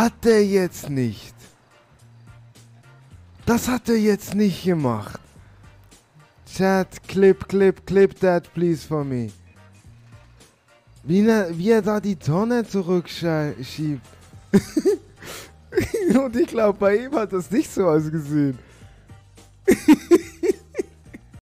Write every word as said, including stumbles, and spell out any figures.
hat er jetzt nicht. Das hat er jetzt nicht gemacht. Chat, clip, clip, clip that please for me. Wie, na, wie er da die Tonne zurückschiebt. Und ich glaube, bei ihm hat das nicht so ausgesehen.